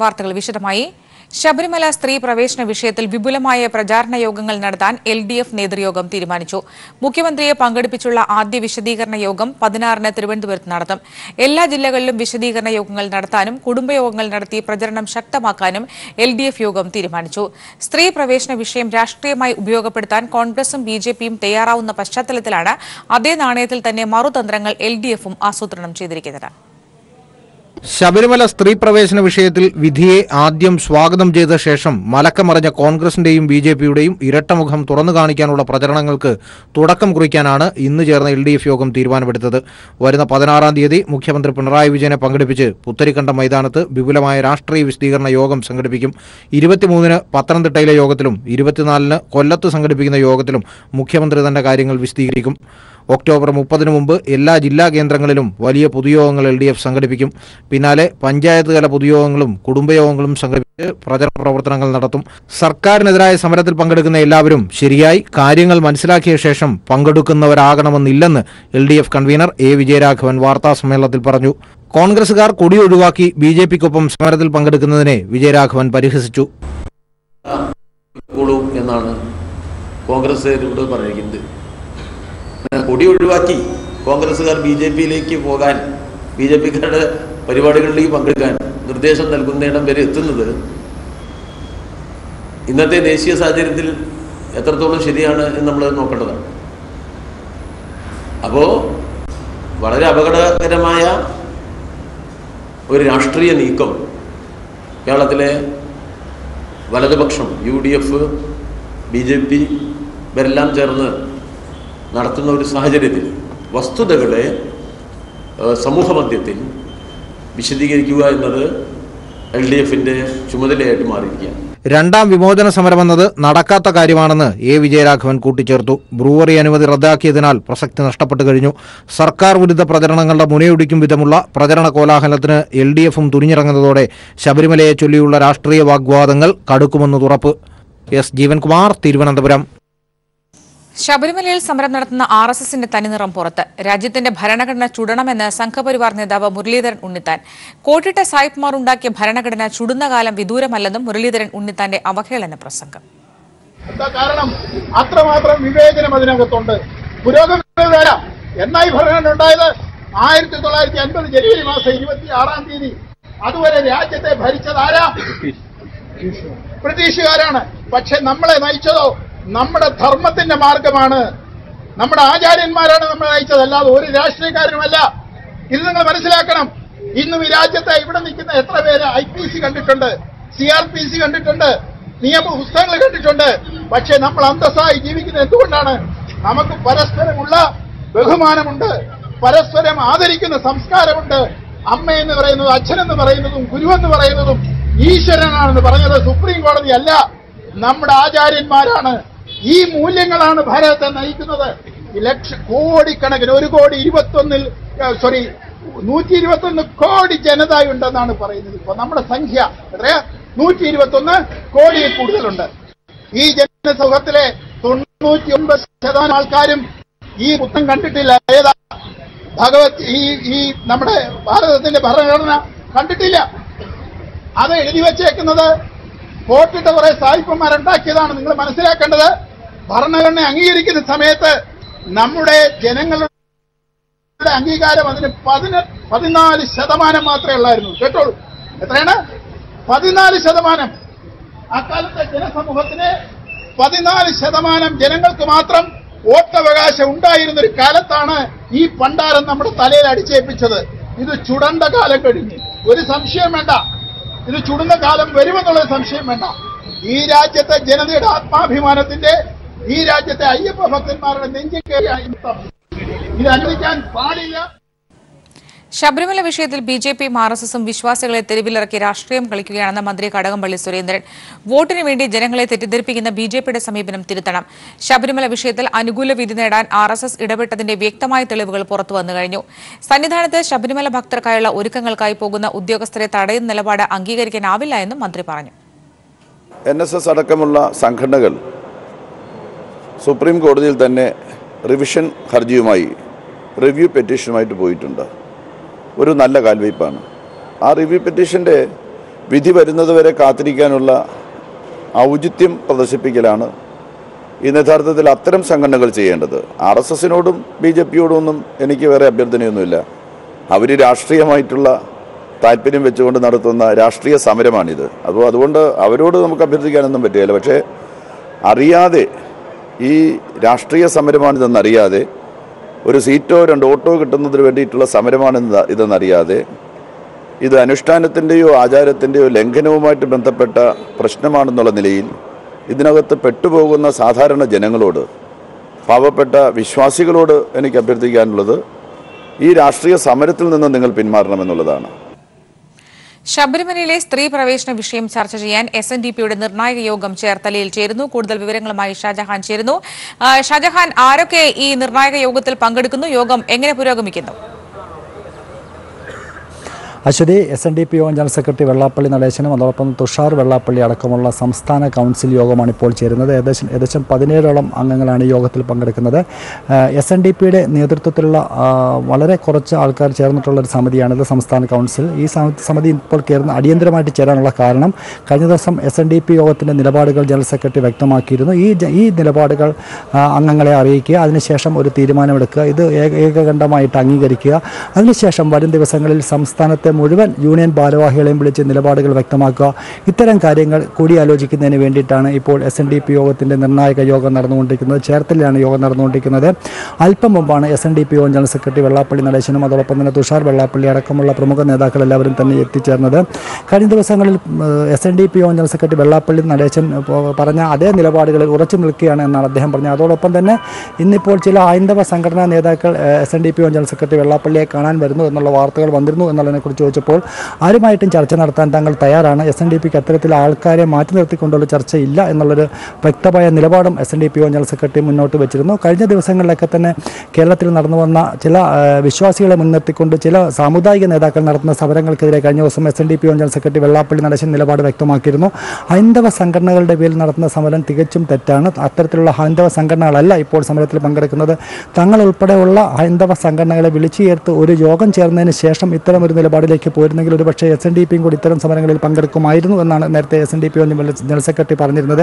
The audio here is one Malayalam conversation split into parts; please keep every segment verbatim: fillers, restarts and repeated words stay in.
വാർത്തകൾ വിശദമായി ശബരിമല സ്ത്രീ പ്രവേശന വിഷയത്തിൽ വിപുലമായ പ്രചാരണ യോഗങ്ങൾ നടത്താൻ എൽഡിഎഫ് നേതൃയോഗം തീരുമാനിച്ചു. മുഖ്യമന്ത്രിയെ പങ്കെടുപ്പിച്ചുള്ള ആദ്യ വിശദീകരണ യോഗം പതിനാറിന് തിരുവനന്തപുരത്ത് നടത്തും. എല്ലാ ജില്ലകളിലും വിശദീകരണ യോഗങ്ങൾ നടത്താനും കുടുംബയോഗങ്ങൾ നടത്തി പ്രചരണം ശക്തമാക്കാനും എൽഡിഎഫ് യോഗം തീരുമാനിച്ചു. സ്ത്രീ പ്രവേശന വിഷയം രാഷ്ട്രീയമായി ഉപയോഗപ്പെടുത്താൻ കോൺഗ്രസും ബിജെപിയും തയ്യാറാവുന്ന പശ്ചാത്തലത്തിലാണ് അതേ നാണയത്തിൽ തന്നെ മറുതന്ത്രങ്ങൾ എൽഡിഎഫും ആസൂത്രണം ചെയ്തിരിക്കുന്നത്. ശബരിമല സ്ത്രീ പ്രവേശന വിഷയത്തിൽ വിധിയെ ആദ്യം സ്വാഗതം ചെയ്ത ശേഷം മലക്കമറിഞ്ഞ കോൺഗ്രസിന്റെയും ബി ജെ പിയുടെയും ഇരട്ടമുഖം തുറന്നു കാണിക്കാനുള്ള പ്രചരണങ്ങൾക്ക് തുടക്കം കുറിക്കാനാണ് ഇന്ന് ചേർന്ന എൽ ഡി എഫ് യോഗം തീരുമാനമെടുത്തത്. വരുന്ന പതിനാറാം തീയതി മുഖ്യമന്ത്രി പിണറായി വിജയനെ പങ്കെടുപ്പിച്ച് പുത്തരിക്കണ്ട മൈതാനത്ത് വിപുലമായ രാഷ്ട്രീയ വിശദീകരണ യോഗം സംഘടിപ്പിക്കും. ഇരുപത്തിമൂന്നിന് പത്തനംതിട്ടയിലെ യോഗത്തിലും ഇരുപത്തിനാലിന് കൊല്ലത്ത് സംഘടിപ്പിക്കുന്ന യോഗത്തിലും മുഖ്യമന്ത്രി തന്റെ കാര്യങ്ങൾ വിശദീകരിക്കും. ഒക്ടോബർ മുപ്പതിന് മുമ്പ് എല്ലാ ജില്ലാ കേന്ദ്രങ്ങളിലും വലിയ പൊതുയോഗങ്ങൾ എൽ ഡി എഫ് സംഘടിപ്പിക്കും. പിന്നാലെ പഞ്ചായത്ത് തല പൊതുയോഗങ്ങളും കുടുംബയോഗങ്ങളും സംഘടിപ്പിച്ച് പ്രചരണ പ്രവർത്തനങ്ങൾ നടത്തും. സർക്കാരിനെതിരായ സമരത്തിൽ പങ്കെടുക്കുന്ന എല്ലാവരും ശരിയായി കാര്യങ്ങൾ മനസ്സിലാക്കിയ ശേഷം പങ്കെടുക്കുന്നവരാകണമെന്നില്ലെന്ന് L D F convener A Vijayaraghavan വാർത്താസമ്മേളനത്തിൽ പറഞ്ഞു. കോൺഗ്രസുകാർ കൊടി ഒഴിവാക്കി ബി ജെ പിക്കൊപ്പം സമരത്തിൽ പങ്കെടുക്കുന്നതിനെ വിജയരാഘവൻ പരിഹസിച്ചു. കൊടി ഒഴിവാക്കി കോൺഗ്രസുകാർ ബി ജെ പിയിലേക്ക് പോകാൻ, ബി ജെ പിക്കാരുടെ പരിപാടികളിലേക്ക് പങ്കെടുക്കാൻ നിർദ്ദേശം നൽകുന്നയിടം വരെ എത്തുന്നത് ഇന്നത്തെ ദേശീയ സാഹചര്യത്തിൽ എത്രത്തോളം ശരിയാണ് എന്ന് നമ്മൾ നോക്കേണ്ടതാണ്. അപ്പോൾ വളരെ അപകടകരമായ ഒരു രാഷ്ട്രീയ നീക്കം കേരളത്തിലെ വലതുപക്ഷം, U D F, B J P ഇവരെല്ലാം ചേർന്ന് നടത്തുന്ന ഒരു സാഹചര്യത്തിൽ വസ്തുതകളെ സമൂഹമധ്യത്തിൽ വിശദീകരിക്കുക എന്നത് എൽ ഡി എഫിന്റെ ചുമതലയായിട്ട് മാറിയിരിക്കുകയാണ്. രണ്ടാം വിമോചന സമരമെന്നത് നടക്കാത്ത കാര്യമാണെന്ന് എ വിജയരാഘവൻ കൂട്ടിച്ചേർത്തു. ബ്രൂവറി അനുമതി റദ്ദാക്കിയതിനാൽ പ്രസക്തി നഷ്ടപ്പെട്ടു കഴിഞ്ഞു. സർക്കാർ വിരുദ്ധ പ്രചരണങ്ങളുടെ മുനയൊടിക്കും വിധമുള്ള പ്രചരണ കോലാഹലത്തിന് എൽ ഡി എഫും തുനിഞ്ഞിറങ്ങുന്നതോടെ ശബരിമലയെ ചൊല്ലിയുള്ള രാഷ്ട്രീയ വാഗ്വാദങ്ങൾ കടുക്കുമെന്ന് ഉറപ്പ്. എസ് ജീവൻകുമാർ, തിരുവനന്തപുരം. ശബരിമലയിൽ സമരം നടത്തുന്ന ആർ എസ് എസിന്റെ തനിനിറം പുറത്ത്. രാജ്യത്തിന്റെ ഭരണഘടന ചുടണമെന്ന് സംഘപരിവാർ നേതാവ് മുരളീധരൻ ഉണ്ണിത്താൻ. കോട്ടിട്ട സായിപ്പ്മാർ ഉണ്ടാക്കിയ ഭരണഘടന ചുടുന്ന കാലം വിദൂരമല്ലെന്നും മുരളീധരൻ ഉണ്ണിത്താന്റെ അവഹേളന പ്രസംഗം. കാരണം അത്രമാത്രം വിവേചനം അതിനകത്തുണ്ട്. പുരോഗമന എന്നായി ഭരണഘടന ഉണ്ടായത് ആയിരത്തി തൊള്ളായിരത്തി അൻപത് ജനുവരി മാസം ഇരുപത്തി ആറാം തീയതി. അതുവരെ രാജ്യത്തെ ഭരിച്ചതാരാ? ബ്രിട്ടീഷുകാരാണ്. പക്ഷെ നമ്മളെ നയിച്ചതോ നമ്മുടെ ധർമ്മത്തിന്റെ മാർഗമാണ്, നമ്മുടെ ആചാര്യന്മാരാണ് നമ്മൾ നയിച്ചത്, അല്ലാതെ ഒരു രാഷ്ട്രീയക്കാരനുമല്ല. ഇത് നിങ്ങൾ മനസ്സിലാക്കണം. ഇന്നും ഈ രാജ്യത്ത് ഇവിടെ നിൽക്കുന്ന എത്ര പേര് ഐ പി സി കണ്ടിട്ടുണ്ട്, സി ആർ പി സി കണ്ടിട്ടുണ്ട്, നിയമ പുസ്തകങ്ങൾ കണ്ടിട്ടുണ്ട്. പക്ഷെ നമ്മൾ അന്തസ്സായി ജീവിക്കുന്നത് എന്തുകൊണ്ടാണ്? നമുക്ക് പരസ്പരമുള്ള ബഹുമാനമുണ്ട്, പരസ്പരം ആദരിക്കുന്ന സംസ്കാരമുണ്ട്. അമ്മയെന്ന് പറയുന്നത്, അച്ഛനെന്ന് പറയുന്നതും, ഗുരുവെന്ന് പറയുന്നതും, ഈശ്വരനാണെന്ന് പറയുന്നത് സുപ്രീം കോടതി അല്ല, നമ്മുടെ ആചാര്യന്മാരാണ്. ഈ മൂല്യങ്ങളാണ് ഭാരതത്തെ നയിക്കുന്നത്. ലക്ഷ കോടിക്കണക്കിന് ഒരു കോടി ഇരുപത്തൊന്നിൽ സോറി നൂറ്റി ഇരുപത്തൊന്ന് കോടി ജനതയുണ്ടെന്നാണ് പറയുന്നത്. ഇപ്പൊ നമ്മുടെ സംഖ്യ എത്രയാ? നൂറ്റി ഇരുപത്തൊന്ന് കോടിയിൽ കൂടുതലുണ്ട്. ഈ ജനസമൂഹത്തിലെ തൊണ്ണൂറ്റി ഒൻപത് ശതമാനം ആൾക്കാരും ഈ പുസ്തകം കണ്ടിട്ടില്ല. ഏതാ? ഭഗവത് ഈ ഈ നമ്മുടെ ഭാരതത്തിന്റെ ഭരണഘടന കണ്ടിട്ടില്ല. അത് എഴുതി വച്ചേക്കുന്നത് കോട്ടിട്ട കുറെ സായിപ്പന്മാരുണ്ടാക്കിയതാണ്. നിങ്ങൾ മനസ്സിലാക്കേണ്ടത് ഭരണഘടന അംഗീകരിക്കുന്ന സമയത്ത് നമ്മുടെ ജനങ്ങളുടെ അംഗീകാരം അതിന് പതിന പതിനാല് ശതമാനം മാത്രമേ ഉള്ളായിരുന്നു. കേട്ടോളൂ, എത്രയാണ്? പതിനാല് ശതമാനം. അക്കാലത്തെ ജനസമൂഹത്തിന് പതിനാല് ശതമാനം ജനങ്ങൾക്ക് മാത്രം വോട്ടവകാശം ഉണ്ടായിരുന്നൊരു കാലത്താണ് ഈ പണ്ടാരം നമ്മുടെ തലയിൽ അടിച്ചേൽപ്പിച്ചത്. ഇത് ചുടണ്ട കാലം കഴിഞ്ഞു, ഒരു സംശയം വേണ്ട. ഇത് ചുടുന്ന കാലം വരുമെന്നുള്ള സംശയം വേണ്ട. ഈ രാജ്യത്തെ ജനതയുടെ ആത്മാഭിമാനത്തിന്റെ, ഈ രാജ്യത്തെ അയ്യപ്പ ഭക്തന്മാരുടെ നെഞ്ചിൽ കയറി ഇത് അനുവദിക്കാൻ പാടില്ല. ശബരിമല വിഷയത്തിൽ ബി ജെ പിയും ആർ എസ് എസും വിശ്വാസികളെ തെരുവിലിറക്കി രാഷ്ട്രീയം കളിക്കുകയാണെന്ന് മന്ത്രി കടകംപള്ളി സുരേന്ദ്രൻ. വോട്ടിന് വേണ്ടി ജനങ്ങളെ തെറ്റിദ്ധരിപ്പിക്കുന്ന ബി ജെ പിയുടെ സമീപനം തിരുത്തണം. ശബരിമല വിഷയത്തിൽ അനുകൂല വിധി നേടാൻ ആർ എസ് എസ് ഇടപെട്ടതിന്റെ വ്യക്തമായ തെളിവുകൾ പുറത്തുവന്നു കഴിഞ്ഞു. സന്നിധാനത്ത് ശബരിമല ഭക്തർക്കായുള്ള ഒരുക്കങ്ങൾക്കായി പോകുന്ന ഉദ്യോഗസ്ഥരെ തടയുന്ന നിലപാട് അംഗീകരിക്കാനാവില്ല എന്നും മന്ത്രി പറഞ്ഞു. എൻ എസ് എസ് അടക്കമുള്ള സംഘടനകൾ സുപ്രീം കോടതിയിൽ തന്നെ റിവിഷൻ ഹർജിയുമായി, റിവ്യൂ പെറ്റീഷനുമായിട്ട് പോയിട്ടുണ്ട്. ഒരു നല്ല കാൽവയ്പ്പാണ്. ആ റിവ്യൂ പെറ്റീഷൻ്റെ വിധി വരുന്നതുവരെ കാത്തിരിക്കാനുള്ള ഔചിത്യം പ്രദർശിപ്പിക്കലാണ് ഇന്ന് യഥാർത്ഥത്തിൽ അത്തരം സംഘടനകൾ ചെയ്യേണ്ടത്. ആർ എസ് എസിനോടും ബി ജെ പിയോടും ഒന്നും എനിക്ക് വേറെ അഭ്യർത്ഥനയൊന്നുമില്ല. അവർ രാഷ്ട്രീയമായിട്ടുള്ള താല്പര്യം വെച്ചുകൊണ്ട് നടത്തുന്ന രാഷ്ട്രീയ സമരമാണിത്. അപ്പോൾ അതുകൊണ്ട് അവരോട് നമുക്ക് അഭ്യർത്ഥിക്കാനൊന്നും പറ്റുകയില്ല. പക്ഷേ അറിയാതെ ഈ രാഷ്ട്രീയ സമരമാണിതെന്നറിയാതെ, ഒരു സീറ്റോ രണ്ട് ഓട്ടോ കിട്ടുന്നതിന് വേണ്ടിയിട്ടുള്ള സമരമാണെന്ന് ഇതെന്നറിയാതെ, ഇത് അനുഷ്ഠാനത്തിൻ്റെയോ ആചാരത്തിൻ്റെയോ ലംഘനവുമായിട്ട് ബന്ധപ്പെട്ട പ്രശ്നമാണെന്നുള്ള നിലയിൽ ഇതിനകത്ത് പെട്ടുപോകുന്ന സാധാരണ ജനങ്ങളോട്, പാവപ്പെട്ട വിശ്വാസികളോട് എനിക്ക് അഭ്യർത്ഥിക്കാനുള്ളത് ഈ രാഷ്ട്രീയ സമരത്തിൽ നിന്ന് നിങ്ങൾ പിന്മാറണമെന്നുള്ളതാണ്. ശബരിമലയിലെ സ്ത്രീ പ്രവേശന വിഷയം ചർച്ച ചെയ്യാൻ എസ് എൻ ഡി പിയുടെ നിർണായക യോഗം ചേർത്തലയിൽ ചേരുന്നു. കൂടുതൽ വിവരങ്ങളുമായി ഷാജഹാൻ ചേരുന്നു. ഷാജഹാൻ, ആരൊക്കെ ഈ നിർണായക യോഗത്തിൽ പങ്കെടുക്കുന്നു? യോഗം എങ്ങനെ പുരോഗമിക്കുന്നു? Aswathy, S N D P Yogam general secretary Vellappally നടേശനും അതോടൊപ്പം തുഷാർ വെള്ളാപ്പള്ളി അടക്കമുള്ള സംസ്ഥാന കൗൺസിൽ യോഗമാണ് ഇപ്പോൾ ചേരുന്നത്. ഏകദേശം ഏകദേശം പതിനേഴോളം അംഗങ്ങളാണ് ഈ യോഗത്തിൽ പങ്കെടുക്കുന്നത്. എസ് എൻ ഡി പിയുടെ നേതൃത്വത്തിലുള്ള വളരെ കുറച്ച് ആൾക്കാർ ചേർന്നിട്ടുള്ളൊരു സമിതിയാണിത്, സംസ്ഥാന കൗൺസിൽ. ഈ സമിതി ഇപ്പോൾ ചേർന്ന് അടിയന്തരമായിട്ട് ചേരാനുള്ള കാരണം, കഴിഞ്ഞ ദിവസം എസ് എൻ ഡി പി യോഗത്തിൻ്റെ നിലപാടുകൾ ജനറൽ സെക്രട്ടറി വ്യക്തമാക്കിയിരുന്നു. ഈ ഈ നിലപാടുകൾ അംഗങ്ങളെ അറിയിക്കുക, അതിനുശേഷം ഒരു തീരുമാനമെടുക്കുക, ഇത് ഏകകണ്ഠമായിട്ട് അംഗീകരിക്കുക. അതിനുശേഷം വരും ദിവസങ്ങളിൽ സംസ്ഥാനത്തെ മുഴുവൻ യൂണിയൻ ഭാരവാഹികളെയും വിളിച്ച് നിലപാടുകൾ വ്യക്തമാക്കുക. ഇത്തരം കാര്യങ്ങൾ കൂടിയാലോചിക്കുന്നതിന് വേണ്ടിയിട്ടാണ് ഇപ്പോൾ എസ് എൻ ഡി പി യോഗത്തിൻ്റെ നിർണായക യോഗം നടന്നുകൊണ്ടിരിക്കുന്നത്. ചേർത്തലയിലാണ് യോഗം നടന്നുകൊണ്ടിരിക്കുന്നത്. അല്പം മുമ്പാണ് S N D P Yogam general secretary Vellappally നടേശനും അതോടൊപ്പം തന്നെ തുഷാർ വെള്ളാപ്പള്ളി അടക്കമുള്ള പ്രമുഖ നേതാക്കൾ എല്ലാവരും തന്നെ എത്തിച്ചേർന്നത്. കഴിഞ്ഞ ദിവസങ്ങളിൽ S N D P Yogam general secretary Vellappally Natesan പറഞ്ഞ അതേ നിലപാടുകളിൽ ഉറച്ചു നിൽക്കുകയാണ് എന്നാണ് അദ്ദേഹം പറഞ്ഞത്. അതോടൊപ്പം തന്നെ ഇന്നിപ്പോൾ ചില ഹൈന്ദവ സംഘടനാ നേതാക്കൾ S N D P Yogam general secretary വെള്ളാപ്പള്ളിയെ കാണാൻ വരുന്നു എന്നുള്ള വാർത്തകൾ വന്നിരുന്നു എന്നുള്ളതിനെക്കുറിച്ച് ചോദിച്ചപ്പോൾ ആരുമായിട്ടും ചർച്ച നടത്താൻ താങ്കൾ തയ്യാറാണ്, എസ് എൻ ഡി പിക്ക് അത്തരത്തിൽ ആൾക്കാരെ മാറ്റി നിർത്തിക്കൊണ്ടുള്ള ചർച്ചയില്ല എന്നുള്ളൊരു വ്യക്തമായ നിലപാടും S N D P general secretary മുന്നോട്ട് വെച്ചിരുന്നു. കഴിഞ്ഞ ദിവസങ്ങളിലൊക്കെ തന്നെ കേരളത്തിൽ നടന്നു വന്ന ചില വിശ്വാസികളെ മുൻനിർത്തിക്കൊണ്ട് ചില സാമുദായിക നേതാക്കൾ നടത്തുന്ന സമരങ്ങൾക്കെതിരെ കഴിഞ്ഞ ദിവസം S N D P general secretary Vellappally Natesan നിലപാട് വ്യക്തമാക്കിയിരുന്നു. ഹൈന്ദവ സംഘടനകളുടെ പേരിൽ നടത്തുന്ന സമരം തികച്ചും തെറ്റാണ്, അത്തരത്തിലുള്ള ഹൈന്ദവ സംഘടനകളല്ല ഇപ്പോൾ സമരത്തിൽ പങ്കെടുക്കുന്നത്, തങ്ങൾ ഉൾപ്പെടെയുള്ള ഹൈന്ദവ സംഘടനകളെ വിളിച്ചു ചേർത്ത് ഒരു യോഗം ചേർന്നതിന് ശേഷം ഇത്തരം ഒരു നിലപാട് ിലേക്ക് പോയിരുന്നെങ്കിൽ ഒരുപക്ഷെ എസ് എൻ ഡി പിയും കൂടി ഇത്തരം സമരങ്ങളിൽ പങ്കെടുക്കുമായിരുന്നു എന്നാണ് നേരത്തെ S N D P general secretary പറഞ്ഞിരുന്നത്.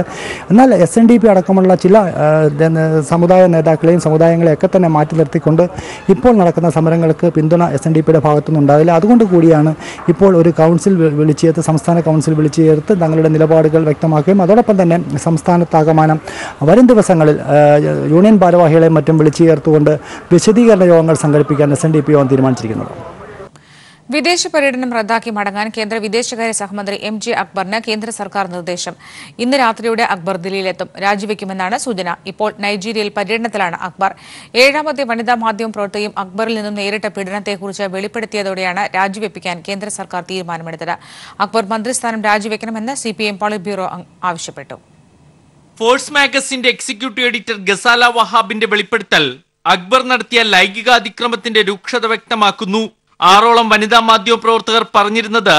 എന്നാൽ എസ് എൻ ഡി പി അടക്കമുള്ള ചില സമുദായ നേതാക്കളെയും സമുദായങ്ങളെയൊക്കെ തന്നെ മാറ്റി നിർത്തിക്കൊണ്ട് ഇപ്പോൾ നടക്കുന്ന സമരങ്ങൾക്ക് പിന്തുണ എസ് എൻ ഡി പിയുടെ ഭാഗത്തുനിന്ന് ഉണ്ടാവില്ല. അതുകൊണ്ട് കൂടിയാണ് ഇപ്പോൾ ഒരു കൗൺസിൽ വിളിച്ചു ചേർത്ത്, സംസ്ഥാന കൗൺസിൽ വിളിച്ചു ചേർത്ത് തങ്ങളുടെ നിലപാടുകൾ വ്യക്തമാക്കുകയും അതോടൊപ്പം തന്നെ സംസ്ഥാനത്താകമാനം വരും ദിവസങ്ങളിൽ യൂണിയൻ ഭാരവാഹികളെയും മറ്റും വിളിച്ചു ചേർത്തുകൊണ്ട് വിശദീകരണ യോഗങ്ങൾ സംഘടിപ്പിക്കാൻ എസ് എൻ ഡി പി യോഗം തീരുമാനിച്ചിരിക്കുന്നത്. വിദേശ പര്യടനം റദ്ദാക്കി മടങ്ങാൻ കേന്ദ്ര വിദേശകാര്യ സഹമന്ത്രി എം ജെ അക്ബറിന് കേന്ദ്ര സർക്കാർ നിർദ്ദേശം. ഇന്ന് രാത്രിയോടെ അക്ബർ ദില്ലിയിലെത്തും, രാജിവെക്കുമെന്നാണ് സൂചന. ഇപ്പോൾ നൈജീരിയയിൽ പര്യടനത്തിലാണ് അക്ബർ. ഏഴാമത്തെ വനിതാ മാധ്യമ പ്രവർത്തകയും അക്ബറിൽ നിന്നും നേരിട്ട പീഡനത്തെക്കുറിച്ച് വെളിപ്പെടുത്തിയതോടെയാണ് രാജിവെപ്പിക്കാൻ കേന്ദ്ര സർക്കാർ തീരുമാനമെടുത്തത്. അക്ബർ മന്ത്രിസ്ഥാനം രാജിവെക്കണമെന്ന് C P M polit bureau ആവശ്യപ്പെട്ടു. ഫോഴ്സ് മാഗസിന്റെ എക്സിക്യൂട്ടീവ് എഡിറ്റർ ഗസാല വഹാബിന്റെ വെളിപ്പെടുത്തൽ അക്ബർ നടത്തിയ ലൈംഗികാതിക്രമത്തിന്റെ രൂക്ഷത വ്യക്തമാക്കുന്നു. ആറോളം വനിതാ മാധ്യമപ്രവർത്തകർ പറഞ്ഞിരുന്നത്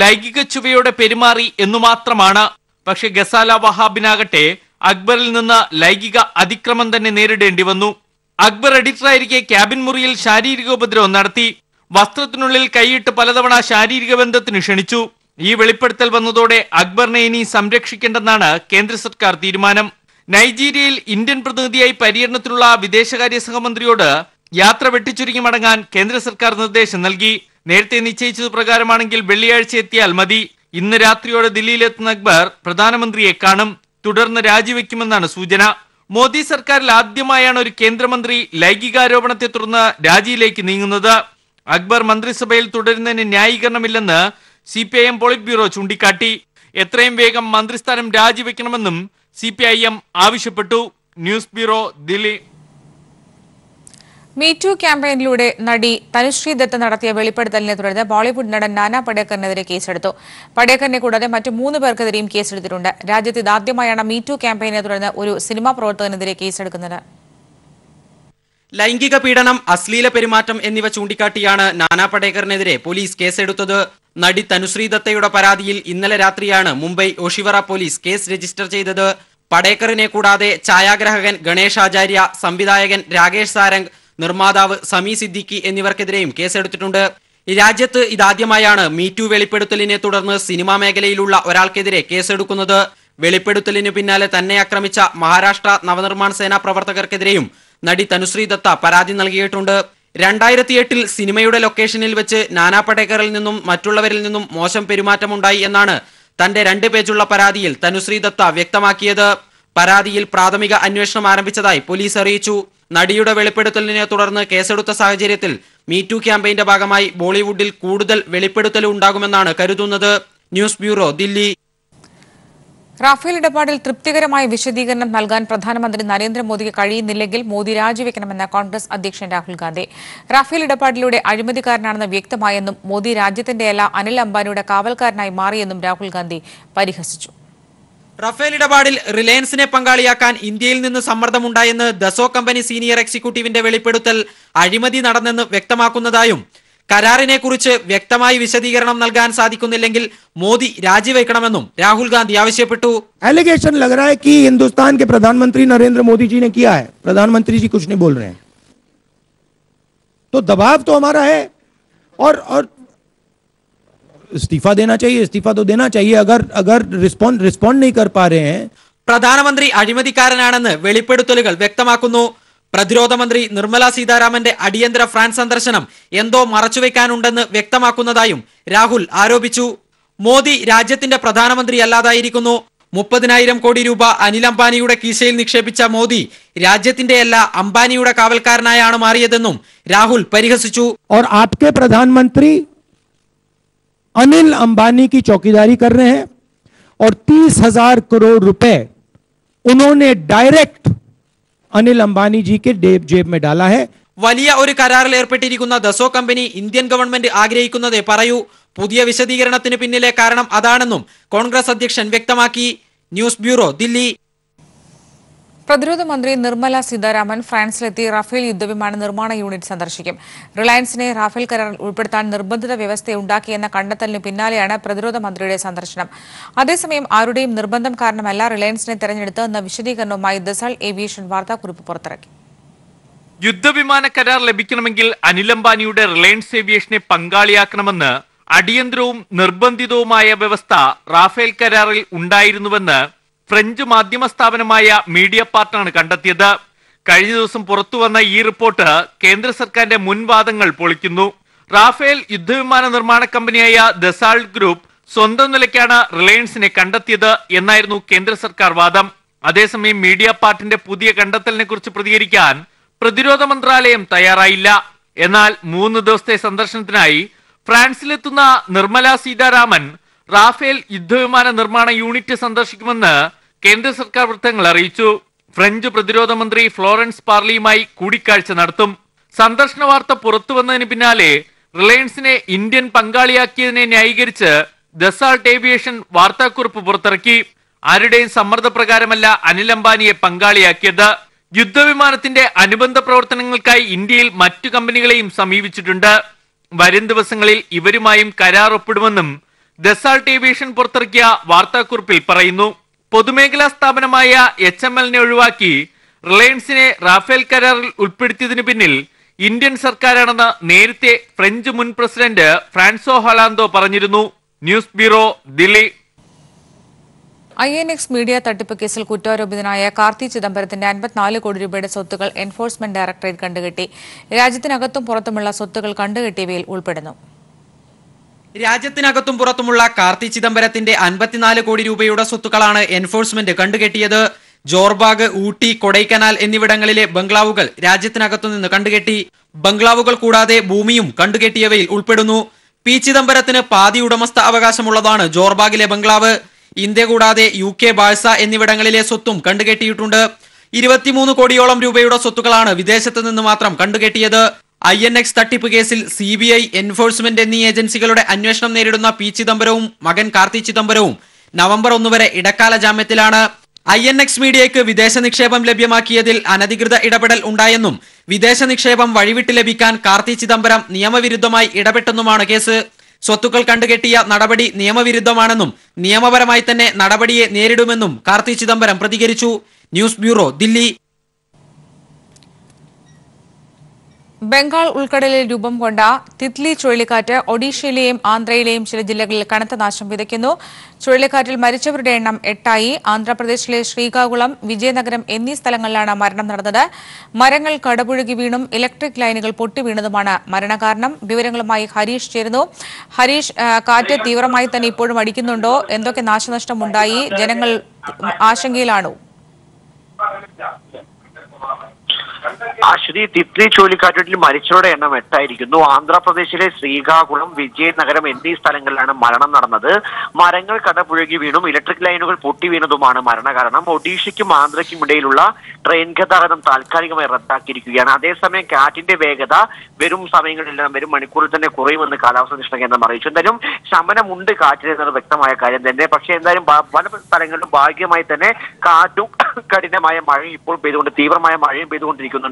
ലൈംഗിക ചുവയോടെ പെരുമാറി എന്നു മാത്രമാണ്. പക്ഷെ ഗസാല വഹാബിനാകട്ടെ അക്ബറിൽ നിന്ന് ലൈംഗിക അതിക്രമം തന്നെ നേരിടേണ്ടി വന്നു. അക്ബർ എഡിറ്ററായിരിക്കെ ക്യാബിൻ മുറിയിൽ ശാരീരിക ഉപദ്രവം നടത്തി, വസ്ത്രത്തിനുള്ളിൽ കൈയിട്ട് പലതവണ ശാരീരിക ബന്ധത്തിന് ക്ഷണിച്ചു. ഈ വെളിപ്പെടുത്തൽ വന്നതോടെ അക്ബറിനെ ഇനി സംരക്ഷിക്കേണ്ടെന്നാണ് കേന്ദ്ര സർക്കാർ തീരുമാനം. നൈജീരിയയിൽ ഇന്ത്യൻ പ്രതിനിധിയായി പര്യടനത്തിനുള്ള വിദേശകാര്യ സഹമന്ത്രിയോട് യാത്ര വെട്ടിച്ചുരുങ്ങി മടങ്ങാൻ കേന്ദ്ര സർക്കാർ നിർദ്ദേശം നൽകി. നേരത്തെ നിശ്ചയിച്ചത് പ്രകാരമാണെങ്കിൽ വെള്ളിയാഴ്ച എത്തിയാൽ മതി. ഇന്ന് രാത്രിയോടെ ദില്ലിയിലെത്തുന്ന അക്ബർ പ്രധാനമന്ത്രിയെ കാണും, തുടർന്ന് രാജിവെക്കുമെന്നാണ് സൂചന. മോദി സർക്കാരിൽ ആദ്യമായാണ് ഒരു കേന്ദ്രമന്ത്രി ലൈംഗികാരോപണത്തെ തുടർന്ന് രാജിയിലേക്ക് നീങ്ങുന്നത്. അക്ബർ മന്ത്രിസഭയിൽ തുടരുന്നതിന് ന്യായീകരണമില്ലെന്ന് C P I M polit bureau ചൂണ്ടിക്കാട്ടി. എത്രയും വേഗം മന്ത്രിസ്ഥാനം രാജിവെക്കണമെന്നും സി പി ഐ എം ആവശ്യപ്പെട്ടു. News bureau, Delhi. മീറ്റു ക്യാമ്പയിനിലൂടെ നടി തനുശ്രീ ദത്ത് നടത്തിയ വെളിപ്പെടുത്തലിനെ തുടർന്ന് ബോളിവുഡ് നടൻ നാനാ പടേക്കറിനെതിരെ കേസെടുത്തു. പടേക്കറിനെ കൂടാതെ മറ്റ് മൂന്ന് പേർക്കെതിരെയും കേസെടുത്തിട്ടുണ്ട്. രാജ്യത്ത് ഇതാദ്യമായാണ് മീറ്റു ക്യാമ്പയിനെ തുടർന്ന് ഒരു സിനിമാ പ്രവർത്തകനെതിരെ കേസെടുക്കുന്നത്. ലൈംഗിക പീഡനം, അശ്ലീല പെരുമാറ്റം എന്നിവ ചൂണ്ടിക്കാട്ടിയാണ് നാനാ പടേക്കറിനെതിരെ പോലീസ് കേസെടുത്തത്. നടി തനുശ്രീ ദത്തയുടെ പരാതിയിൽ ഇന്നലെ രാത്രിയാണ് Mumbai Oshiwara police case register ചെയ്തത്. പടേക്കറിനെ കൂടാതെ ഛായാഗ്രാഹകൻ ഗണേഷ് ആചാര്യ, സംവിധായകൻ രാകേഷ് സാരംഗ്, നിർമ്മാതാവ് സമി സിദ്ദിഖി എന്നിവർക്കെതിരെയും കേസെടുത്തിട്ടുണ്ട്. രാജ്യത്ത് ഇതാദ്യമായാണ് മീറ്റു വെളിപ്പെടുത്തലിനെ തുടർന്ന് സിനിമാ മേഖലയിലുള്ള ഒരാൾക്കെതിരെ കേസെടുക്കുന്നത്. വെളിപ്പെടുത്തലിന് പിന്നാലെ തന്നെ ആക്രമിച്ച മഹാരാഷ്ട്ര നവനിർമ്മാൺ സേന പ്രവർത്തകർക്കെതിരെയും നടി തനുശ്രീ ദത്ത പരാതി നൽകിയിട്ടുണ്ട്. രണ്ടായിരത്തി എട്ടിൽ സിനിമയുടെ ലൊക്കേഷനിൽ വെച്ച് നാനാ പടേക്കറിൽ നിന്നും മറ്റുള്ളവരിൽ നിന്നും മോശം പെരുമാറ്റമുണ്ടായി എന്നാണ് തന്റെ രണ്ട് പേജുള്ള പരാതിയിൽ തനുശ്രീ ദത്ത വ്യക്തമാക്കിയത്. പരാതിയിൽ പ്രാഥമിക അന്വേഷണം ആരംഭിച്ചതായി പോലീസ് അറിയിച്ചു. നടിയുടെ വെളിപ്പെടുത്തലിനെ തുടർന്ന് കേസെടുത്ത സാഹചര്യത്തിൽ മീറ്റു ക്യാമ്പയിന്റെ ഭാഗമായി ബോളിവുഡിൽ കൂടുതൽ വെളിപ്പെടുത്തൽ ഉണ്ടാകുമെന്നാണ് കരുതുന്നത്. News bureau, Delhi. റഫേൽ ഇടപാടിൽ തൃപ്തികരമായ വിശദീകരണം നൽകാൻ പ്രധാനമന്ത്രി നരേന്ദ്രമോദിക്ക് കഴിയുന്നില്ലെങ്കിൽ മോദി രാജിവെക്കണമെന്ന കോൺഗ്രസ് അധ്യക്ഷൻ രാഹുൽ ഗാന്ധി. റഫേൽ ഇടപാടിലൂടെ അഴിമതിക്കാരനാണെന്ന് വ്യക്തമായെന്നും മോദി രാജ്യത്തിന്റെയല്ല അനിൽ അംബാനിയുടെ കാവൽക്കാരനായി മാറിയെന്നും രാഹുൽ ഗാന്ധി പരിഹസിച്ചു. റഫേൽ ഇടപാടിൽ റിലയൻസിനെ പങ്കാളിയാക്കാൻ ഇന്ത്യയിൽ നിന്ന് സമ്മർദ്ദമുണ്ടായെന്ന് ദസോ കമ്പനി സീനിയർ എക്സിക്യൂട്ടീവിന്റെ വെളിപ്പെടുത്തൽ അഴിമതി നടന്നെന്ന് വ്യക്തമാക്കുന്നതായും കരാറിനെ കുറിച്ച് വ്യക്തമായി വിശദീകരണം നൽകാൻ സാധിക്കുന്നില്ലെങ്കിൽ മോദി രാജിവെക്കണമെന്നും രാഹുൽ ഗാന്ധി ആവശ്യപ്പെട്ടു. അലിഗേഷൻ ലഗ് രഹാ ഹൈ കി ഹിന്ദുസ്ഥാൻ കെ പ്രധാനമന്ത്രി നരേന്ദ്രമോദി ജി നെ കിയാ ഹൈ. പ്രധാനമന്ത്രി ജി കുച്ച് നഹീ ബോൽ രഹേ ഹൈ. തോ ദബാവ് തോ ഹമാരാ ഹൈ ഔർ ഔർ इस्तीफा देना चाहिए. इस्तीफा तो देना चाहिए अगर अगर रिस्पॉन्ड रिस्पॉन्ड नहीं कर पा रहे हैं. പ്രധാനമന്ത്രി അഴിമതിക്കാരനാണെന്ന് വെളിപ്പെടുത്തലുകൾ വ്യക്തമാക്കുന്നു. പ്രതിരോധ മന്ത്രി നിർമ്മല സീതാരാമന്റെ അടിയന്തര ഫ്രാൻസ് സന്ദർശനം എന്തോ മറച്ചുവെക്കാനുണ്ടെന്ന് വ്യക്തമാക്കുന്നതായും രാഹുൽ ആരോപിച്ചു. മോദി രാജ്യത്തിന്റെ പ്രധാനമന്ത്രി അല്ലാതായിരിക്കുന്നു. മുപ്പതിനായിരം കോടി രൂപ അനിൽ അംബാനിയുടെ കീശയിൽ നിക്ഷേപിച്ച മോദി രാജ്യത്തിന്റെയല്ല അംബാനിയുടെ കാവൽക്കാരനായാണ് മാറിയതെന്നും രാഹുൽ പരിഹസിച്ചു. പ്രധാനമന്ത്രി अनिल अंबानी की चौकीदारी कर रहे हैं और तीस हजार करोड़ रुपए उन्होंने डायरेक्ट अनिल अंबानी जी के जेब में डाला है. വലിയ ഒരു കരാറിൽ ഏർപ്പെട്ടിരിക്കുന്ന ദസോ കമ്പനി ഇന്ത്യൻ ഗവൺമെന്റ് ആഗ്രഹിക്കുന്നതേ പറയൂ. പുതിയ വിശദീകരണത്തിന് പിന്നിലെ കാരണം അതാണെന്നും കോൺഗ്രസ് അധ്യക്ഷൻ വ്യക്തമാക്കി. News bureau, Delhi. പ്രതിരോധ മന്ത്രി നിർമ്മല സീതാരാമൻ ഫ്രാൻസിലെത്തി റഫേൽ യുദ്ധവിമാന നിർമ്മാണ യൂണിറ്റ് സന്ദർശിക്കും. റിലയൻസിനെ റഫേൽ കരാറിൽ ഉൾപ്പെടുത്താൻ നിർബന്ധിത വ്യവസ്ഥയുണ്ടാക്കിയെന്ന കണ്ടെത്തലിന് പിന്നാലെയാണ് പ്രതിരോധ മന്ത്രിയുടെ സന്ദർശനം. അതേസമയം ആരുടെയും നിർബന്ധം കാരണമല്ല റിലയൻസിനെ തെരഞ്ഞെടുത്ത് എന്ന വിശദീകരണവുമായി ദസാൾ ഏവിയേഷൻ വാർത്താക്കുറിപ്പ് പുറത്തിറക്കി. യുദ്ധവിമാന കരാർ ലഭിക്കണമെങ്കിൽ അനിൽ അംബാനിയുടെ റിലയൻസ് ഏവിയേഷനെ പങ്കാളിയാക്കണമെന്ന് അടിയന്തരവും നിർബന്ധിതവുമായ വ്യവസ്ഥ റാഫേൽ കരാറിൽ ഉണ്ടായിരുന്നുവെന്ന് ഫ്രഞ്ച് മാധ്യമ സ്ഥാപനമായ മീഡിയ പാർട്ടാണ് കണ്ടെത്തിയത്. കഴിഞ്ഞ ദിവസം പുറത്തുവന്ന ഈ റിപ്പോർട്ട് കേന്ദ്ര സർക്കാരിന്റെ മുൻവാദങ്ങൾ പൊളിക്കുന്നു. റാഫേൽ യുദ്ധവിമാന നിർമ്മാണ കമ്പനിയായ ദസാൾട്ട് ഗ്രൂപ്പ് സ്വന്തം നിലയ്ക്കാണ് റിലയൻസിനെ കണ്ടെത്തിയത് എന്നായിരുന്നു കേന്ദ്ര സർക്കാർ വാദം. അതേസമയം മീഡിയ പാർട്ടിന്റെ പുതിയ കണ്ടെത്തലിനെ കുറിച്ച് പ്രതികരിക്കാൻ പ്രതിരോധ മന്ത്രാലയം തയ്യാറായില്ല. എന്നാൽ മൂന്ന് ദിവസത്തെ സന്ദർശനത്തിനായി ഫ്രാൻസിലെത്തുന്ന നിർമ്മല സീതാരാമൻ റാഫേൽ യുദ്ധവിമാന നിർമ്മാണ യൂണിറ്റ് സന്ദർശിക്കുമെന്ന് കേന്ദ്ര സർക്കാർ വൃത്തങ്ങൾ അറിയിച്ചു. ഫ്രഞ്ച് പ്രതിരോധ മന്ത്രി ഫ്ലോറൻസ് പാർലിയുമായി കൂടിക്കാഴ്ച നടത്തും. സന്ദർശന വാർത്ത പുറത്തുവന്നതിന് പിന്നാലെ റിലയൻസിനെ ഇന്ത്യൻ പങ്കാളിയാക്കിയതിനെ ന്യായീകരിച്ച് ദസാൾട്ട് ഏവിയേഷൻ വാർത്താക്കുറിപ്പ് പുറത്തിറക്കി. ആരുടെയും സമ്മർദ്ദപ്രകാരമല്ല അനിൽ അംബാനിയെ പങ്കാളിയാക്കിയത്. യുദ്ധവിമാനത്തിന്റെ അനുബന്ധ പ്രവർത്തനങ്ങൾക്കായി ഇന്ത്യയിൽ മറ്റു കമ്പനികളെയും സമീപിച്ചിട്ടുണ്ട്. വരും ദിവസങ്ങളിൽ ഇവരുമായും കരാർ ഒപ്പിടുമെന്നും ദസാൾട്ട് ഏവിയേഷൻ പുറത്തിറക്കിയ വാർത്താക്കുറിപ്പിൽ പറയുന്നു. പൊതുമേഖലാ സ്ഥാപനമായ എച്ച് എം എല്ലിനെ ഒഴിവാക്കി റിലയൻസിനെ റാഫേൽ കരാറിൽ ഉൾപ്പെടുത്തിയതിനു പിന്നിൽ ഇന്ത്യൻ സർക്കാരാണെന്ന് നേരത്തെ ഫ്രഞ്ച് മുൻ പ്രസിഡന്റ് ഫ്രാൻസോ ഹൊളാന്തോ പറഞ്ഞിരുന്നു. News bureau, Delhi. I N X media തട്ടിപ്പ് കേസിൽ കുറ്റാരോപിതനായ കാർത്തി ചിദംബരത്തിന്റെ അൻപത്തിനാല് കോടി രൂപയുടെ സ്വത്തുക്കൾ എൻഫോഴ്സ്മെന്റ് ഡയറക്ടറേറ്റ് കണ്ടുകെട്ടി. രാജ്യത്തിനകത്തും പുറത്തുമുള്ള സ്വത്തുക്കൾ കണ്ടുകെട്ടിയവയിൽ ഉൾപ്പെടുന്നു. രാജ്യത്തിനകത്തും പുറത്തുമുള്ള കാർത്തി ചിദംബരത്തിന്റെ അൻപത്തിനാല് കോടി രൂപയുടെ സ്വത്തുക്കളാണ് എൻഫോഴ്സ്മെന്റ് കണ്ടുകെട്ടിയത്. ജോർബാഗ്, ഊട്ടി, കൊടൈക്കനാൽ എന്നിവിടങ്ങളിലെ ബംഗ്ലാവുകൾ രാജ്യത്തിനകത്തു നിന്ന് കണ്ടുകെട്ടി. ബംഗ്ലാവുകൾ കൂടാതെ ഭൂമിയും കണ്ടുകെട്ടിയവയിൽ ഉൾപ്പെടുന്നു. പി ചിദംബരത്തിന് പാതി ഉടമസ്ഥ അവകാശമുള്ളതാണ് ജോർബാഗിലെ ബംഗ്ലാവ്. ഇന്ത്യ കൂടാതെ യു കെ, ബാഴ്സ എന്നിവിടങ്ങളിലെ സ്വത്തും കണ്ടുകെട്ടിയിട്ടുണ്ട്. ഇരുപത്തിമൂന്ന് കോടിയോളം രൂപയുടെ സ്വത്തുക്കളാണ് വിദേശത്ത് നിന്ന് മാത്രം കണ്ടുകെട്ടിയത്. ഐ എൻ എക്സ് തട്ടിപ്പ് കേസിൽ സി ബി ഐ, എൻഫോഴ്സ്മെന്റ് എന്നീ ഏജൻസികളുടെ അന്വേഷണം നേരിടുന്ന പി ചിദംബരവും മകൻ കാർത്തി ചിദംബരവും നവംബർ ഒന്ന് വരെ ഇടക്കാല ജാമ്യത്തിലാണ്. ഐ എൻ എക്സ് മീഡിയയ്ക്ക് വിദേശ നിക്ഷേപം ലഭ്യമാക്കിയതിൽ അനധികൃത ഇടപെടൽ ഉണ്ടായെന്നും വിദേശ നിക്ഷേപം വഴിവിട്ട് ലഭിക്കാൻ കാർത്തി ചിദംബരം നിയമവിരുദ്ധമായി ഇടപെട്ടെന്നുമാണ് കേസ്. സ്വത്തുക്കൾ കണ്ടുകെട്ടിയ നടപടി നിയമവിരുദ്ധമാണെന്നും നിയമപരമായി തന്നെ നടപടിയെ നേരിടുമെന്നും കാർത്തി ചിദംബരം പ്രതികരിച്ചു. News bureau, Delhi. ബംഗാൾ ഉൾക്കടലിൽ രൂപം കൊണ്ട തിത്ലി ചുഴലിക്കാറ്റ് ഒഡീഷയിലെയും ആന്ധ്രയിലെയും ചില ജില്ലകളിൽ കനത്ത നാശം വിതയ്ക്കുന്നു. ചുഴലിക്കാറ്റിൽ മരിച്ചവരുടെ എണ്ണം എട്ടായി. ആന്ധ്രാപ്രദേശിലെ ശ്രീകാകുളം, വിജയനഗരം എന്നീ സ്ഥലങ്ങളിലാണ് മരണം നടന്നത്. മരങ്ങൾ കടപുഴകി വീണും ഇലക്ട്രിക് ലൈനുകൾ പൊട്ടിവീണതുമാണ് മരണകാരണം. വിവരങ്ങളുമായി ഹരീഷ് ചേരുന്നു. ഹരീഷ്, കാറ്റ് തീവ്രമായി തന്നെ ഇപ്പോഴും അടിക്കുന്നുണ്ടോ? എന്തൊക്കെ നാശനഷ്ടമുണ്ടായി? ജനങ്ങൾ ആശങ്കയിലാണോ? അശ്വതി, തിത്ലി ചുഴലിക്കാറ്റിൽ മരിച്ചവരുടെ എണ്ണം എട്ടായിരിക്കുന്നു. ആന്ധ്രാപ്രദേശിലെ ശ്രീകാകുളം, വിജയനഗരം എന്നീ സ്ഥലങ്ങളിലാണ് മരണം നടന്നത്. മരങ്ങൾ കടപുഴകി വീണും ഇലക്ട്രിക് ലൈനുകൾ പൊട്ടി വീണതുമാണ് മരണകാരണം. ഒഡീഷയ്ക്കും ആന്ധ്രയ്ക്കും ഇടയിലുള്ള ട്രെയിൻ ഗതാഗതം താൽക്കാലികമായി റദ്ദാക്കിയിരിക്കുകയാണ്. അതേസമയം കാറ്റിന്റെ വേഗത വരും സമയങ്ങളിലെല്ലാം വരും മണിക്കൂറിൽ തന്നെ കുറയുമെന്ന് കാലാവസ്ഥാ നിരീക്ഷണ കേന്ദ്രം അറിയിച്ചു. എന്തായാലും ശമനമുണ്ട് കാറ്റിനെന്നത് വ്യക്തമായ കാര്യം തന്നെ. പക്ഷേ എന്തായാലും പല സ്ഥലങ്ങളിലും ഭാഗികമായി തന്നെ കാറ്റും കഠിനമായ മഴയും ഇപ്പോൾ പെയ്തുകൊണ്ട് തീവ്രമായ മഴയും പെയ്തുകൊണ്ടിരിക്കുന്നുണ്ട്.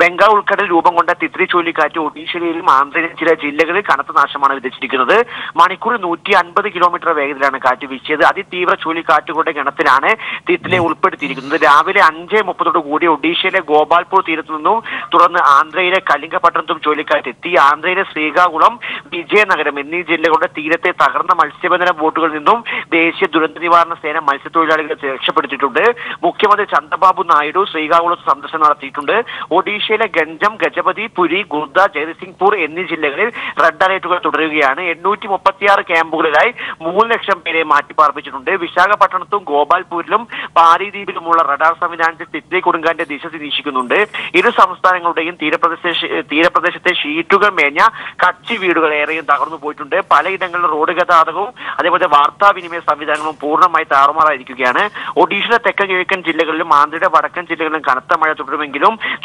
ബംഗാൾ ഉൾക്കടൽ രൂപം കൊണ്ട തിത്ലി ചുഴലിക്കാറ്റ് ഒഡീഷയിലും ആന്ധ്രയിലും ചില ജില്ലകളിൽ കനത്ത നാശമാണ് വിതച്ചിരിക്കുന്നത്. മണിക്കൂറിൽ നൂറ്റി അൻപത് കിലോമീറ്റർ വേഗത്തിലാണ് കാറ്റ് വീശിയത്. അതിതീവ്ര ചുഴലിക്കാറ്റുകളുടെ ഗണത്തിലാണ് തിത്ലിയെ ഉൾപ്പെടുത്തിയിരിക്കുന്നത്. രാവിലെ അഞ്ച് മുപ്പതോട് കൂടി ഒഡീഷയിലെ ഗോപാൽപൂർ തീരത്തു നിന്നും തുടർന്ന് ആന്ധ്രയിലെ കലിംഗപട്ടണത്തും ചുഴലിക്കാറ്റ് എത്തി. ആന്ധ്രയിലെ ശ്രീകാകുളം, വിജയനഗരം എന്നീ ജില്ലകളുടെ തീരത്തെ തകർന്ന മത്സ്യബന്ധന ബോട്ടുകളിൽ നിന്നും ദേശീയ ദുരന്ത നിവാരണ സേന മത്സ്യത്തൊഴിലാളികളെ രക്ഷപ്പെടുത്തിയിട്ടുണ്ട്. മുഖ്യമന്ത്രി ചന്ദ്രബാബു നായിഡു ശ്രീകാകുളത്ത് സന്ദർശനം നടത്തിയിട്ടുണ്ട്. ഒഡീഷയിലെ ഗഞ്ചം, ഗജപതി, പുരി, ഗുർദ, ജയ്സിംഗ്പൂർ എന്നീ ജില്ലകളിൽ റെഡ് അലേർട്ടുകൾ തുടരുകയാണ്. എണ്ണൂറ്റി മുപ്പത്തിയാറ് ക്യാമ്പുകളിലായി മൂന്ന് ലക്ഷം പേരെ മാറ്റിപ്പാർപ്പിച്ചിട്ടുണ്ട്. വിശാഖപട്ടണത്തും ഗോപാൽപൂരിലും പാരിദ്വീപിലുമുള്ള റഡാർ സംവിധാനത്തിൽ തിത്ലി കൊടുങ്കാറ്റിന്റെ ദിശ നിരീക്ഷിക്കുന്നുണ്ട്. ഇരു സംസ്ഥാനങ്ങളുടെയും തീരപ്രദേശ തീരപ്രദേശത്തെ ഷീറ്റുകൾ മേഞ്ഞ കച്ചി വീടുകൾ ഏറെയും തകർന്നു പോയിട്ടുണ്ട്. പലയിടങ്ങളിലും റോഡ് ഗതാഗതവും അതേപോലെ വാർത്താവിനിമയ സംവിധാനങ്ങളും പൂർണ്ണമായി താറുമാറായിരിക്കുകയാണ്. ഒഡീഷയിലെ തെക്കൻ കിഴക്കൻ ജില്ലകളിലും ആന്ധ്രയുടെ വടക്കൻ ജില്ലകളിലും കനത്ത മഴ തുടരുമെങ്കിലും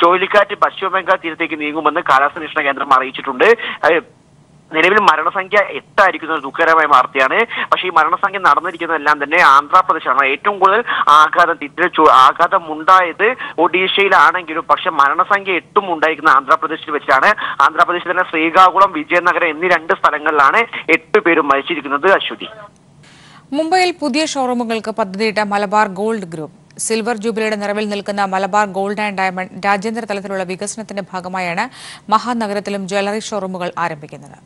ചുഴലിക്കാറ്റ് പശ്ചിമബംഗാൾ തീരത്തേക്ക് നീങ്ങുമെന്ന് കാലാവസ്ഥാ നിരീക്ഷണ കേന്ദ്രം അറിയിച്ചിട്ടുണ്ട്. നിലവിൽ മരണസംഖ്യ എട്ടായിരിക്കുന്ന ദുഃഖകരമായ വാർത്തയാണ്. പക്ഷേ ഈ മരണസംഖ്യ നടന്നിരിക്കുന്നതെല്ലാം തന്നെ ആന്ധ്രാപ്രദേശാണ്. ഏറ്റവും കൂടുതൽ ആഘാതം തിത്ലി ആഘാതം ഉണ്ടായത് ഒഡീഷയിലാണെങ്കിലും പക്ഷെ മരണസംഖ്യ എട്ടും ഉണ്ടായിരിക്കുന്ന ആന്ധ്രാപ്രദേശിൽ വെച്ചാണ്. ആന്ധ്രാപ്രദേശിൽ തന്നെ ശ്രീകാകുളം, വിജയനഗരം എന്നീ രണ്ട് സ്ഥലങ്ങളിലാണ് എട്ട് പേരും മരിച്ചിരിക്കുന്നത്. അശ്വതി, മുംബൈയിൽ പുതിയ ഷോറൂമുകൾക്ക് പദ്ധതിയിട്ട മലബാർ ഗോൾഡ് ഗ്രൂപ്പ്. സിൽവർ ജൂബിലിയുടെ നിറവിൽ നിൽക്കുന്ന മലബാർ ഗോൾഡ് ആൻഡ് ഡയമണ്ട് രാജ്യാന്തര തലത്തിലുള്ള വികസനത്തിന്റെ ഭാഗമായാണ് മഹാനഗരത്തിലും ജ്വല്ലറി ഷോറൂമുകൾ ആരംഭിക്കുന്നത്.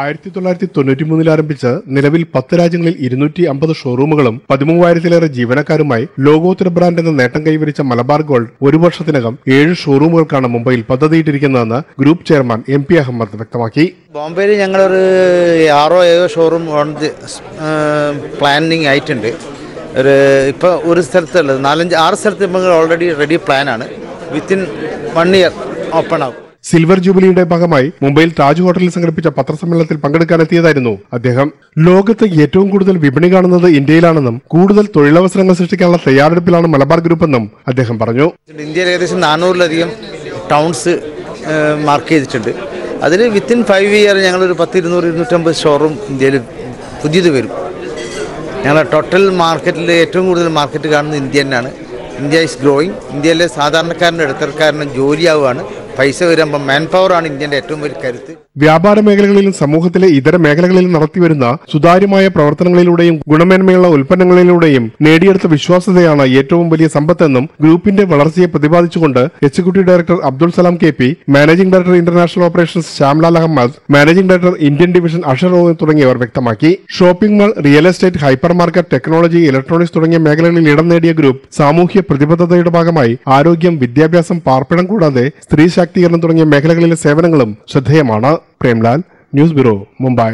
ആയിരത്തി തൊള്ളായിരത്തി തൊണ്ണൂറ്റി മൂന്നിൽ ആരംഭിച്ച് നിലവിൽ പത്ത് രാജ്യങ്ങളിൽ ഇരുന്നൂറ്റി അമ്പത് ഷോറൂമുകളും പതിമൂവായിരത്തിലേറെ ജീവനക്കാരുമായി ലോകോത്തര ബ്രാൻഡ് എന്ന നേട്ടം കൈവരിച്ച മലബാർ ഗോൾഡ് ഒരു വർഷത്തിനകം ഏഴ് ഷോറൂമുകൾക്കാണ് മുംബൈയിൽ പദ്ധതിയിട്ടിരിക്കുന്നതെന്ന് group chairman M P Ahmed വ്യക്തമാക്കി. ബോംബെയിൽ ഞങ്ങളൊരു ആറോ ഏഴോ ഷോറൂം പ്ലാനിങ് ആയിട്ടുണ്ട്. ഒരു ഇപ്പോൾ ഒരു സ്ഥലത്തുള്ളത് നാലഞ്ച് ആറ് സ്ഥലത്ത് ഇപ്പോൾ ഓൾറെഡി റെഡി പ്ലാനാണ്. വിത്തിൻ വൺ ഇയർ ഓപ്പൺ ആകും. സിൽവർ ജൂബിലിയുടെ ഭാഗമായി മുംബൈയിൽ താജ് ഹോട്ടലിൽ സംഘടിപ്പിച്ച പത്രസമ്മേളനത്തിൽ പങ്കെടുക്കാനെത്തിയതായിരുന്നു അദ്ദേഹം. ലോകത്ത് ഏറ്റവും കൂടുതൽ വിപണി കാണുന്നത് ഇന്ത്യയിലാണെന്നും കൂടുതൽ തൊഴിലവസരങ്ങൾ സൃഷ്ടിക്കാനുള്ള തയ്യാറെടുപ്പിലാണ് മലബാർ ഗ്രൂപ്പ് എന്നും അദ്ദേഹം പറഞ്ഞു. ഇന്ത്യയിൽ ഏകദേശം നാനൂറിലധികം ടൗൺസ് മാർക്ക് ചെയ്തിട്ടുണ്ട്. അതിൽ വിത്തിൻ ഫൈവ് ഇയർ ഞങ്ങളൊരു പത്ത് ഇരുന്നൂറ് ഇരുന്നൂറ്റമ്പത് ഷോറൂം ഇന്ത്യയിൽ പുതിയത് വരും. ഞങ്ങളുടെ ടോട്ടൽ മാർക്കറ്റിൽ ഏറ്റവും കൂടുതൽ മാർക്കറ്റ് കാണുന്നത് ഇന്ത്യ തന്നെയാണ്. India is growing. ഇന്ത്യയിലെ സാധാരണക്കാരനും ഇടത്തരക്കാരനും ജോലിയാവുകയാണ്. പൈസ വരുമ്പോൾ മാൻ പവർ ആണ് ഇന്ത്യയുടെ ഏറ്റവും വലിയ കരുത്ത്. വ്യാപാര മേഖലകളിലും സമൂഹത്തിലെ ഇതര മേഖലകളിലും നടത്തിവരുന്ന സുതാര്യമായ പ്രവർത്തനങ്ങളിലൂടെയും ഗുണമേന്മയുള്ള ഉൽപ്പന്നങ്ങളിലൂടെയും നേടിയെടുത്ത വിശ്വാസ്യതയാണ് ഏറ്റവും വലിയ സമ്പത്തെന്നും ഗ്രൂപ്പിന്റെ വളർച്ചയെ പ്രതിപാദിച്ചുകൊണ്ട് executive director Abdul Salam K P, managing director international operations Shyamlal Ahmed, managing director Indian division Ashar Rohan തുടങ്ങിയവർ വ്യക്തമാക്കി. Shopping mall, real estate, hypermarket, technology, electronics തുടങ്ങിയ മേഖലകളിൽ ഇടം നേടിയ ഗ്രൂപ്പ് സാമൂഹ്യ പ്രതിബദ്ധതയുടെ ഭാഗമായി ആരോഗ്യം, വിദ്യാഭ്യാസം, പാർപ്പിടം കൂടാതെ സ്ത്രീ ശാക്തീകരണം തുടങ്ങിയ മേഖലകളിലെ സേവനങ്ങളും ശ്രദ്ധേയമാണ്. Premlal, news bureau, Mumbai.